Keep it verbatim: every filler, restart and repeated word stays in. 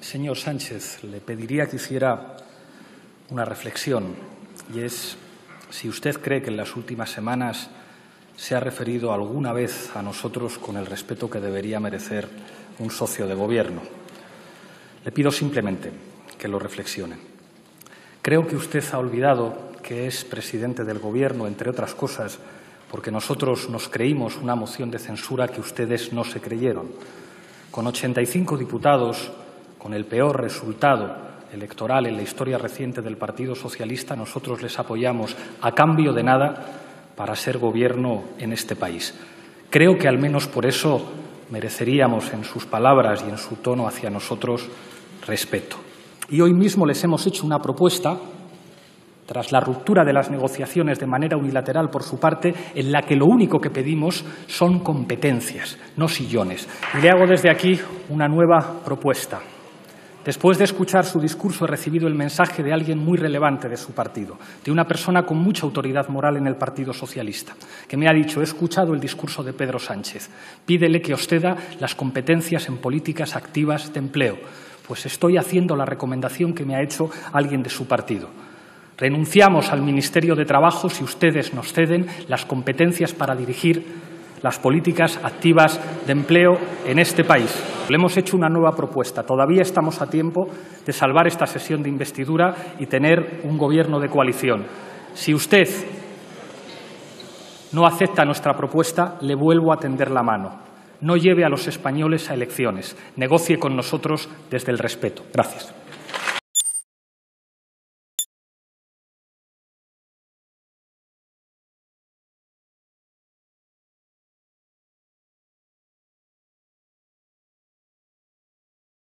Señor Sánchez, le pediría que hiciera una reflexión, y es si usted cree que en las últimas semanas se ha referido alguna vez a nosotros con el respeto que debería merecer un socio de gobierno. Le pido simplemente que lo reflexione. Creo que usted ha olvidado que es presidente del Gobierno, entre otras cosas, porque nosotros nos creímos una moción de censura que ustedes no se creyeron. Con ochenta y cinco diputados, con el peor resultado electoral en la historia reciente del Partido Socialista, nosotros les apoyamos a cambio de nada para ser gobierno en este país. Creo que al menos por eso mereceríamos en sus palabras y en su tono hacia nosotros respeto. Y hoy mismo les hemos hecho una propuesta, tras la ruptura de las negociaciones de manera unilateral por su parte, en la que lo único que pedimos son competencias, no sillones. Y le hago desde aquí una nueva propuesta. Después de escuchar su discurso he recibido el mensaje de alguien muy relevante de su partido, de una persona con mucha autoridad moral en el Partido Socialista, que me ha dicho: he escuchado el discurso de Pedro Sánchez, pídele que os ceda las competencias en políticas activas de empleo. Pues estoy haciendo la recomendación que me ha hecho alguien de su partido. Renunciamos al Ministerio de Trabajo si ustedes nos ceden las competencias para dirigir las políticas activas de empleo en este país. Le hemos hecho una nueva propuesta. Todavía estamos a tiempo de salvar esta sesión de investidura y tener un gobierno de coalición. Si usted no acepta nuestra propuesta, le vuelvo a tender la mano. No lleve a los españoles a elecciones. Negocie con nosotros desde el respeto. Gracias.